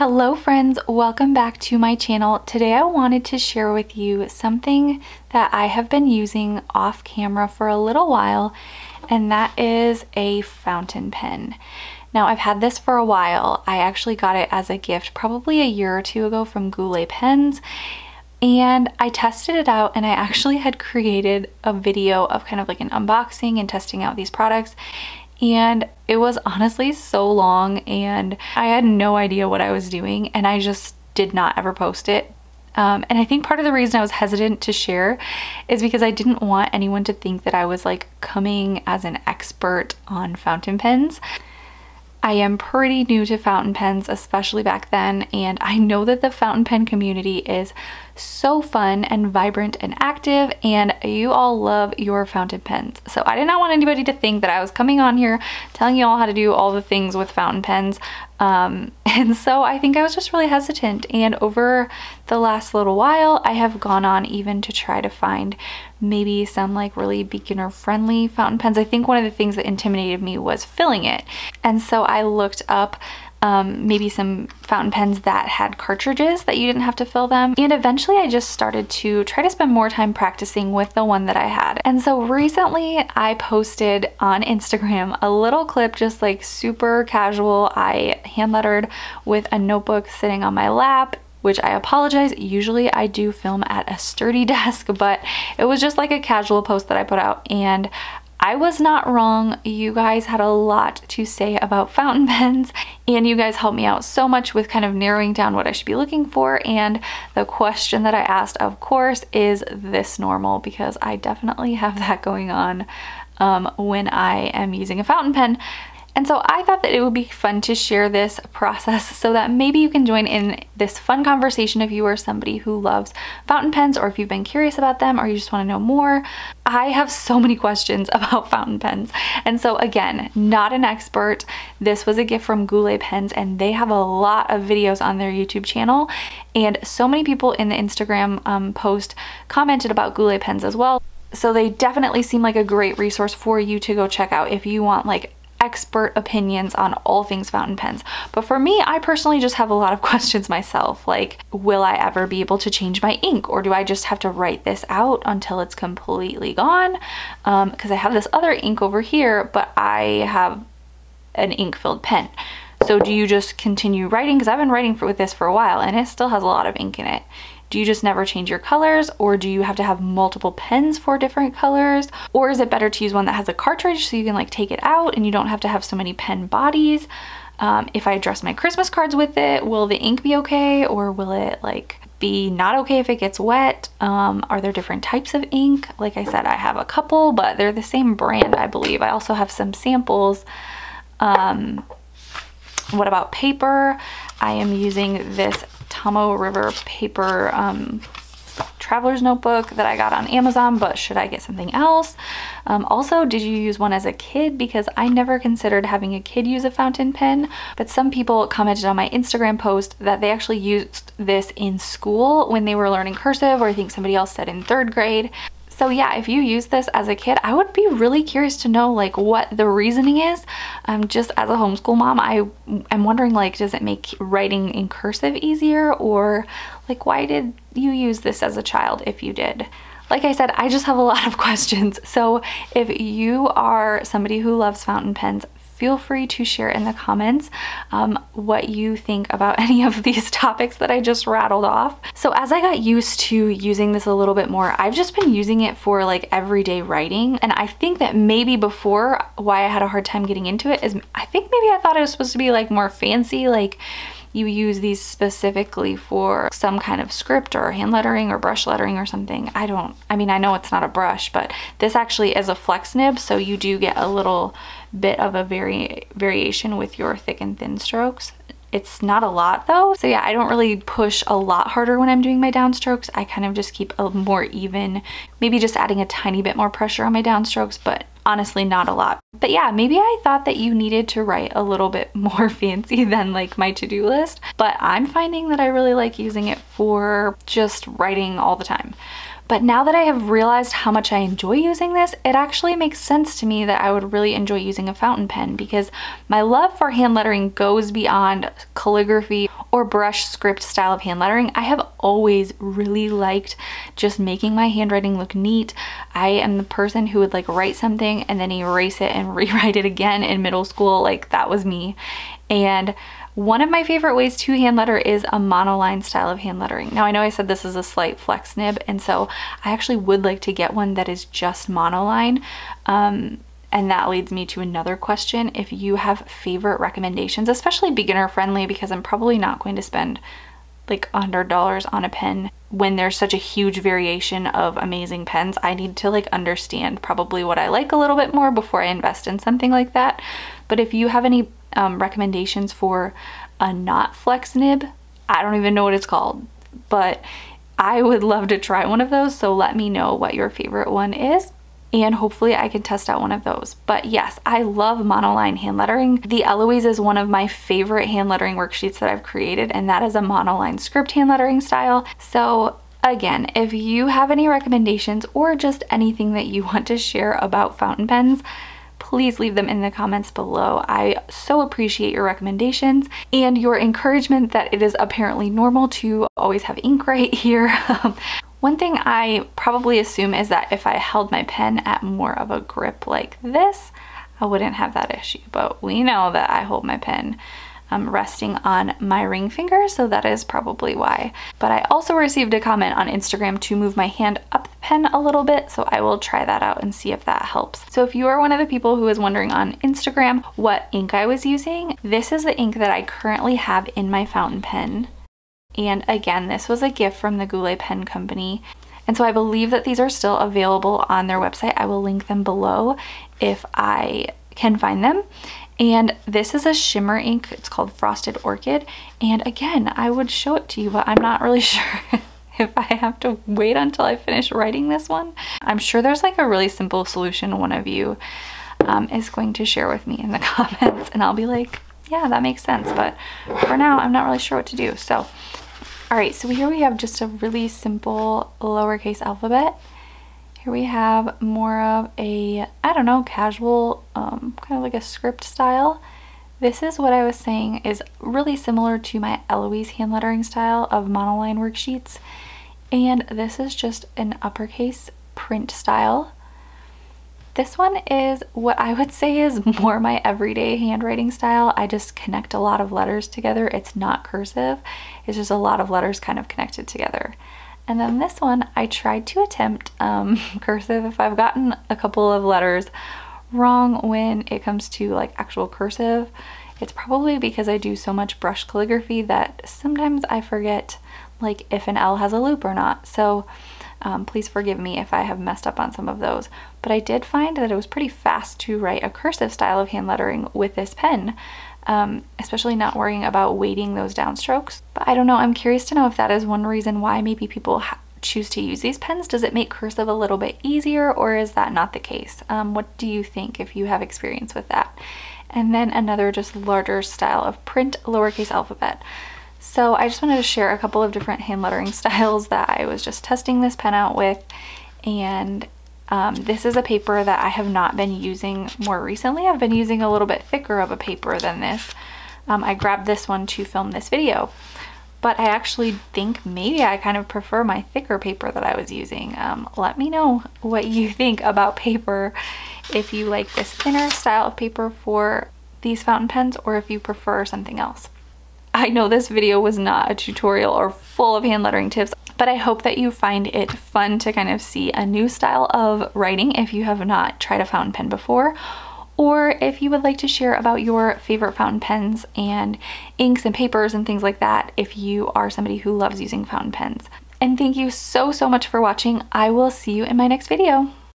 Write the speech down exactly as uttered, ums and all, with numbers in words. Hello friends, welcome back to my channel. Today I wanted to share with you something that I have been using off camera for a little while, and that is a fountain pen. Now I've had this for a while. I actually got it as a gift probably a year or two ago from Goulet Pens, and I tested it out and I actually had created a video of kind of like an unboxing and testing out these products. And it was honestly so long and I had no idea what I was doing, and I just did not ever post it. Um, and I think part of the reason I was hesitant to share is because I didn't want anyone to think that I was like coming as an expert on fountain pens. I am pretty new to fountain pens, especially back then, and I know that the fountain pen community is so fun and vibrant and active, and you all love your fountain pens. So I did not want anybody to think that I was coming on here telling you all how to do all the things with fountain pens. Um, and so I think I was just really hesitant, and over the last little while I have gone on even to try to find maybe some like really beginner friendly fountain pens. I think one of the things that intimidated me was filling it. And so I looked up um, maybe some fountain pens that had cartridges that you didn't have to fill them. And eventually I just started to try to spend more time practicing with the one that I had. And so recently I posted on Instagram a little clip, just like super casual. I hand lettered with a notebook sitting on my lap, which I apologize, usually I do film at a sturdy desk, but it was just like a casual post that I put out, and I was not wrong. You guys had a lot to say about fountain pens, and you guys helped me out so much with kind of narrowing down what I should be looking for. And the question that I asked, of course, is this normal? Because I definitely have that going on um, when I am using a fountain pen. And so I thought that it would be fun to share this process so that maybe you can join in this fun conversation if you are somebody who loves fountain pens, or if you've been curious about them, or you just want to know more. I have so many questions about fountain pens. And so again, not an expert. This was a gift from Goulet Pens, and they have a lot of videos on their YouTube channel. And so many people in the Instagram um, post commented about Goulet Pens as well. So they definitely seem like a great resource for you to go check out if you want like expert opinions on all things fountain pens. But for me, I personally just have a lot of questions myself, like will I ever be able to change my ink, or do I just have to write this out until it's completely gone? Um, because I have this other ink over here, but I have an ink filled pen. So do you just continue writing? Because I've been writing for, with this for a while, and it still has a lot of ink in it. Do you just never change your colors, or do you have to have multiple pens for different colors? Or is it better to use one that has a cartridge so you can like take it out and you don't have to have so many pen bodies? Um, if I dress my Christmas cards with it, will the ink be okay, or will it like be not okay if it gets wet? Um, are there different types of ink? Like I said, I have a couple, but they're the same brand, I believe. I also have some samples. Um, what about paper? I am using this Tomoe River paper um, traveler's notebook that I got on Amazon, but should I get something else? Um, also, did you use one as a kid? Because I never considered having a kid use a fountain pen, but some people commented on my Instagram post that they actually used this in school when they were learning cursive, or I think somebody else said in third grade. So yeah, if you use this as a kid, I would be really curious to know like what the reasoning is. Um, just as a homeschool mom, I am wondering like, does it make writing in cursive easier, or like why did you use this as a child if you did? Like I said, I just have a lot of questions. So if you are somebody who loves fountain pens, feel free to share in the comments um, what you think about any of these topics that I just rattled off. So as I got used to using this a little bit more, I've just been using it for like everyday writing. And I think that maybe before, why I had a hard time getting into it is I think maybe I thought it was supposed to be like more fancy, like you use these specifically for some kind of script or hand lettering or brush lettering or something. I don't, I mean, I know it's not a brush, but this actually is a flex nib, so you do get a little bit of a vari variation with your thick and thin strokes. It's not a lot though. So yeah, I don't really push a lot harder when I'm doing my downstrokes. I kind of just keep a more even, maybe just adding a tiny bit more pressure on my downstrokes, but honestly not a lot. But yeah, maybe I thought that you needed to write a little bit more fancy than like my to-do list, but I'm finding that I really like using it for just writing all the time. But now that I have realized how much I enjoy using this, it actually makes sense to me that I would really enjoy using a fountain pen, because my love for hand lettering goes beyond calligraphy or brush script style of hand lettering. I have always really liked just making my handwriting look neat. I am the person who would like write something and then erase it and rewrite it again in middle school. Like, that was me. And one of my favorite ways to hand letter is a monoline style of hand lettering. Now, I know I said this is a slight flex nib, and so I actually would like to get one that is just monoline. Um, and that leads me to another question. If you have favorite recommendations, especially beginner friendly, because I'm probably not going to spend like one hundred dollars on a pen when there's such a huge variation of amazing pens. I need to like understand probably what I like a little bit more before I invest in something like that. But if you have any Um, recommendations for a not flex nib, I don't even know what it's called, but I would love to try one of those, so let me know what your favorite one is and hopefully I can test out one of those. But yes, I love monoline hand lettering. The Eloise is one of my favorite hand lettering worksheets that I've created, and that is a monoline script hand lettering style. So again, if you have any recommendations or just anything that you want to share about fountain pens, please leave them in the comments below. I so appreciate your recommendations and your encouragement that it is apparently normal to always have ink right here. One thing I probably assume is that if I held my pen at more of a grip like this, I wouldn't have that issue, but we know that I hold my pen Um, resting on my ring finger, so that is probably why. But I also received a comment on Instagram to move my hand up the pen a little bit, so I will try that out and see if that helps. So if you are one of the people who is wondering on Instagram what ink I was using, this is the ink that I currently have in my fountain pen. And again, this was a gift from the Goulet Pen Company. And so I believe that these are still available on their website. I will link them below if I can find them. And this is a shimmer ink. It's called Frosted Orchid. And again, I would show it to you, but I'm not really sure if I have to wait until I finish writing this one. I'm sure there's like a really simple solution one of you um, is going to share with me in the comments, and I'll be like, yeah, that makes sense. But for now, I'm not really sure what to do. So, all right, so here we have just a really simple lowercase alphabet. Here we have more of a, I don't know, casual, um, kind of like a script style. This is what I was saying is really similar to my Eloise hand lettering style of monoline worksheets. And this is just an uppercase print style. This one is what I would say is more my everyday handwriting style. I just connect a lot of letters together. It's not cursive. It's just a lot of letters kind of connected together. And then this one, I tried to attempt um, cursive. If I've gotten a couple of letters wrong when it comes to like actual cursive, it's probably because I do so much brush calligraphy that sometimes I forget like if an L has a loop or not. So um, please forgive me if I have messed up on some of those. But I did find that it was pretty fast to write a cursive style of hand lettering with this pen. Um, especially not worrying about weighting those downstrokes. But I don't know, I'm curious to know if that is one reason why maybe people ha choose to use these pens. Does it make cursive a little bit easier, or is that not the case? Um, what do you think if you have experience with that? And then another just larger style of print lowercase alphabet. So I just wanted to share a couple of different hand lettering styles that I was just testing this pen out with. And Um, this is a paper that I have not been using more recently. I've been using a little bit thicker of a paper than this. Um, I grabbed this one to film this video, but I actually think maybe I kind of prefer my thicker paper that I was using. Um, let me know what you think about paper, if you like this thinner style of paper for these fountain pens or if you prefer something else. I know this video was not a tutorial or full of hand lettering tips, but I hope that you find it fun to kind of see a new style of writing if you have not tried a fountain pen before, or if you would like to share about your favorite fountain pens and inks and papers and things like that if you are somebody who loves using fountain pens. And thank you so, so much for watching. I will see you in my next video.